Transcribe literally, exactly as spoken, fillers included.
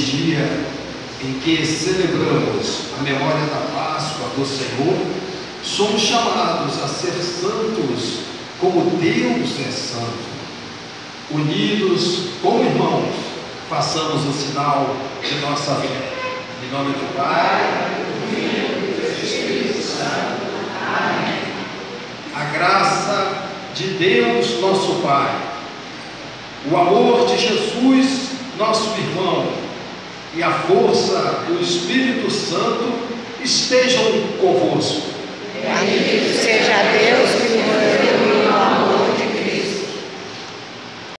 neste dia em que celebramos a memória da Páscoa do Senhor, somos chamados a ser santos como Deus é santo. Unidos como irmãos, façamos o sinal de nossa fé. Em nome do Pai, do Filho e do Espírito Santo. Amém. A graça de Deus, nosso Pai, o amor de Jesus, nosso irmão, e a força do Espírito Santo estejam convosco. Bendito seja Deus que nos